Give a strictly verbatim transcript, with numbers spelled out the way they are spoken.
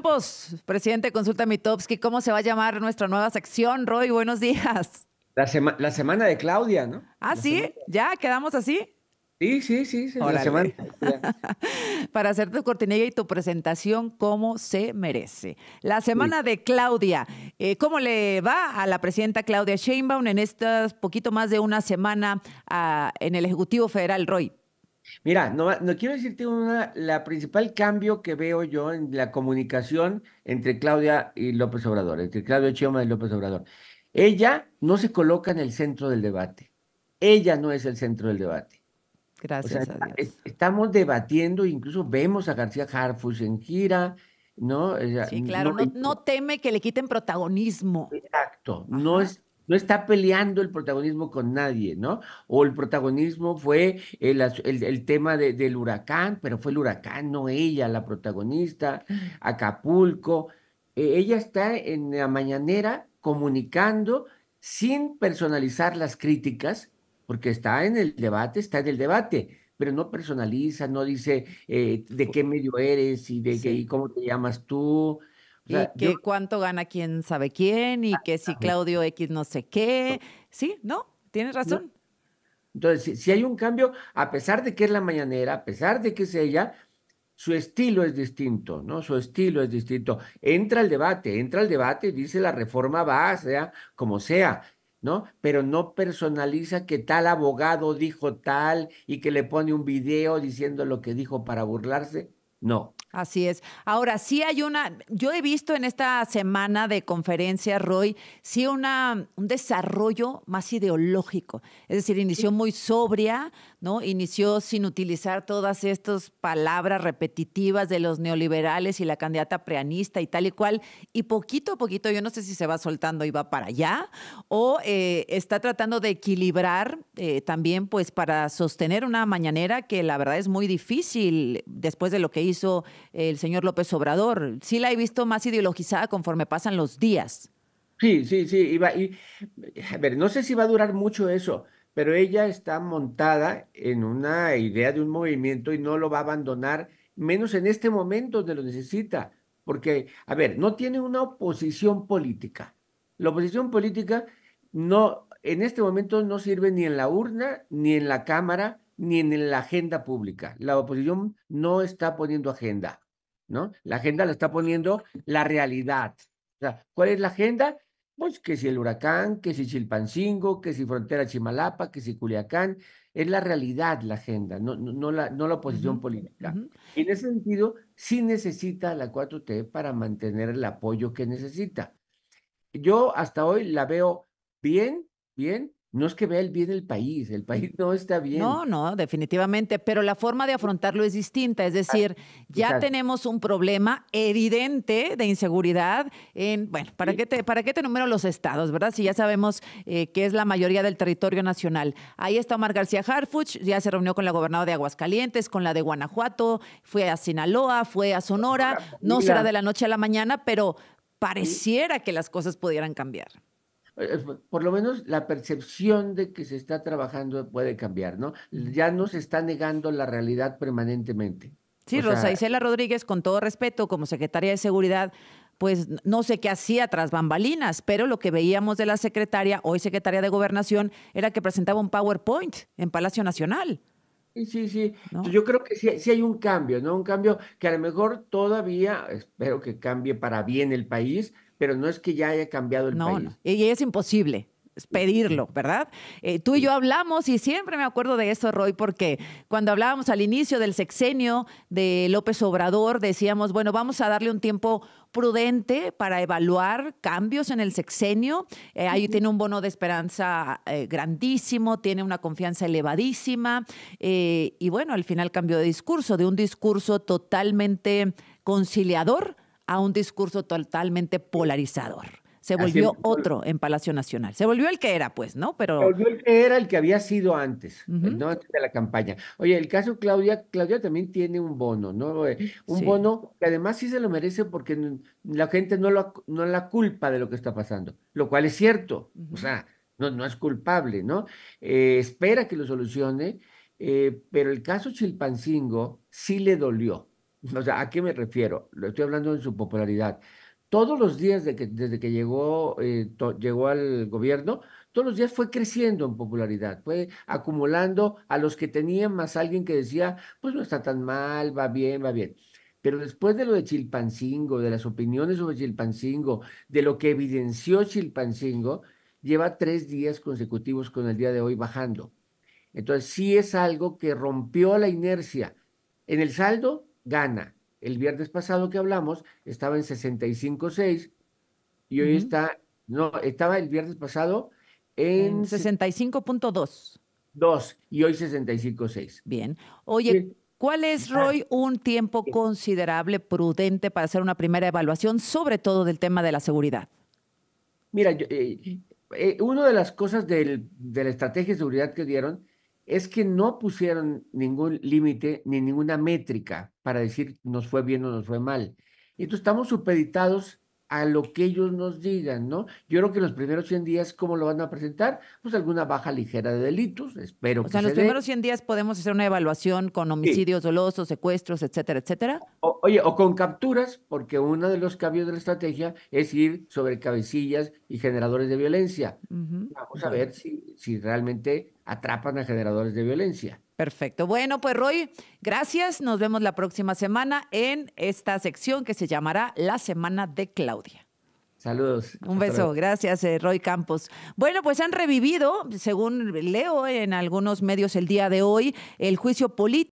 Campos, presidente de Consulta Mitofsky. ¿Cómo se va a llamar nuestra nueva sección, Roy? Buenos días. La, sema la semana de Claudia, ¿no? Ah, la ¿sí? ¿Ya quedamos así? Sí, sí, sí. sí la semana. Para hacer tu cortinilla y tu presentación como se merece. La semana sí. de Claudia. Eh, ¿Cómo le va a la presidenta Claudia Sheinbaum en estas poquito más de una semana uh, en el Ejecutivo Federal, Roy? Mira, no, no quiero decirte una, la principal cambio que veo yo en la comunicación entre Claudia y López Obrador, entre Claudia Sheinbaum y López Obrador. Ella no se coloca en el centro del debate. Ella no es el centro del debate. Gracias o sea, a Dios. Est estamos debatiendo, incluso vemos a García Harfuch en gira, ¿no? O sea, sí, claro, no, no, no teme que le quiten protagonismo. Exacto, no es... No está peleando el protagonismo con nadie, ¿no? O el protagonismo fue el, el, el tema de, del huracán, pero fue el huracán, no ella, la protagonista, Acapulco. Eh, ella está en la mañanera comunicando sin personalizar las críticas, porque está en el debate, está en el debate, pero no personaliza, no dice eh, de qué medio eres y, de sí. qué, y cómo te llamas tú. Y o sea, que yo... cuánto gana quién sabe quién, y que si Claudio X no sé qué. Sí, ¿no? Tienes razón. No. Entonces, si hay un cambio, a pesar de que es la mañanera, a pesar de que es ella, su estilo es distinto, ¿no? Su estilo es distinto. Entra al debate, entra al debate y dice la reforma va, sea como sea, ¿no? Pero no personaliza que tal abogado dijo tal y que le pone un video diciendo lo que dijo para burlarse. No. Así es. Ahora, sí hay una, yo he visto en esta semana de conferencias, Roy, sí una, un desarrollo más ideológico. Es decir, inició muy sobria, ¿no? Inició sin utilizar todas estas palabras repetitivas de los neoliberales y la candidata preanista y tal y cual. Y poquito a poquito, yo no sé si se va soltando y va para allá, o eh, está tratando de equilibrar eh, también, pues, para sostener una mañanera que la verdad es muy difícil después de lo que hizo el señor López Obrador. Sí la he visto más ideologizada conforme pasan los días. Sí, sí, sí. Iba, y, a ver, no sé si va a durar mucho eso, pero ella está montada en una idea de un movimiento y no lo va a abandonar, menos en este momento donde lo necesita. Porque, a ver, no tiene una oposición política. La oposición política no, en este momento no sirve ni en la urna, ni en la Cámara, ni en la agenda pública. La oposición no está poniendo agenda, ¿no? La agenda la está poniendo la realidad. O sea, ¿cuál es la agenda? Pues que si el huracán, que si Chilpancingo, que si Frontera Chimalapa, que si Culiacán. Es la realidad la agenda, no, no, no, la, no la oposición uh-huh. política. Uh-huh. En ese sentido, sí necesita la cuatro T para mantener el apoyo que necesita. Yo hasta hoy la veo bien, bien. No es que vea el bien el país, el país no está bien. No, no, definitivamente, pero la forma de afrontarlo es distinta, es decir, ya Exacto. tenemos un problema evidente de inseguridad en, bueno, ¿para, sí. qué, te, para qué te enumero los estados, verdad? Si ya sabemos eh, que es la mayoría del territorio nacional. Ahí está Omar García Harfuch, ya se reunió con la gobernadora de Aguascalientes, con la de Guanajuato, fue a Sinaloa, fue a Sonora, no será de la noche a la mañana, pero pareciera sí. que las cosas pudieran cambiar. Por lo menos la percepción de que se está trabajando puede cambiar, ¿no? Ya no se está negando la realidad permanentemente. Sí, o sea, Rosa Isela Rodríguez, con todo respeto, como secretaria de Seguridad, pues no sé qué hacía tras bambalinas, pero lo que veíamos de la secretaria, hoy secretaria de Gobernación, era que presentaba un PowerPoint en Palacio Nacional. Sí, sí, sí. ¿No? Yo creo que sí, sí hay un cambio, ¿no? Un cambio que a lo mejor todavía, espero que cambie para bien el país, pero no es que ya haya cambiado el no, país. No, y es imposible pedirlo, ¿verdad? Eh, tú y yo hablamos y siempre me acuerdo de eso, Roy, porque cuando hablábamos al inicio del sexenio de López Obrador, decíamos, bueno, vamos a darle un tiempo prudente para evaluar cambios en el sexenio. Eh, ahí tiene un bono de esperanza eh, grandísimo, tiene una confianza elevadísima eh, y bueno, al final cambió de discurso, de un discurso totalmente conciliador a un discurso totalmente polarizador. Se volvió otro en Palacio Nacional. Se volvió el que era, pues, ¿no? Pero... Se volvió el que era, el que había sido antes, uh-huh. ¿no? Antes de la campaña. Oye, el caso Claudia, Claudia también tiene un bono, ¿no? Un sí. bono que además sí se lo merece porque la gente no, lo, no la culpa de lo que está pasando, lo cual es cierto, uh-huh. o sea, no, no es culpable, ¿no? Eh, espera que lo solucione, eh, pero el caso Chilpancingo sí le dolió. O sea, ¿a qué me refiero? Lo estoy hablando en su popularidad. Todos los días de que, desde que llegó, eh, to, llegó al gobierno, todos los días fue creciendo en popularidad, fue acumulando a los que tenían más alguien que decía, pues no está tan mal, va bien, va bien. Pero después de lo de Chilpancingo, de las opiniones sobre Chilpancingo, de lo que evidenció Chilpancingo, lleva tres días consecutivos con el día de hoy bajando. Entonces sí es algo que rompió la inercia. En el saldo, gana. El viernes pasado que hablamos estaba en sesenta y cinco punto seis y hoy uh-huh. está, no, estaba el viernes pasado en... en sesenta y cinco punto dos. dos y hoy sesenta y cinco punto seis. Bien. Oye, Bien. ¿cuál es, Roy, un tiempo considerable, prudente para hacer una primera evaluación, sobre todo del tema de la seguridad? Mira, yo, eh, eh, una de las cosas del, de la estrategia de seguridad que dieron es que no pusieron ningún límite ni ninguna métrica para decir nos fue bien o nos fue mal. Y entonces estamos supeditados a lo que ellos nos digan, ¿no? Yo creo que los primeros cien días, ¿cómo lo van a presentar? Pues alguna baja ligera de delitos, espero que se dé. O sea, los primeros cien días podemos hacer una evaluación con homicidios dolosos, secuestros, etcétera, etcétera. O, oye, o con capturas, porque uno de los cambios de la estrategia es ir sobre cabecillas y generadores de violencia. Uh-huh. Vamos a ver si, si realmente atrapan a generadores de violencia. Perfecto. Bueno, pues Roy, gracias. Nos vemos la próxima semana en esta sección que se llamará La Semana de Claudia. Saludos. Un beso. Luego. Gracias, eh, Roy Campos. Bueno, pues han revivido, según leo en algunos medios el día de hoy, el juicio político.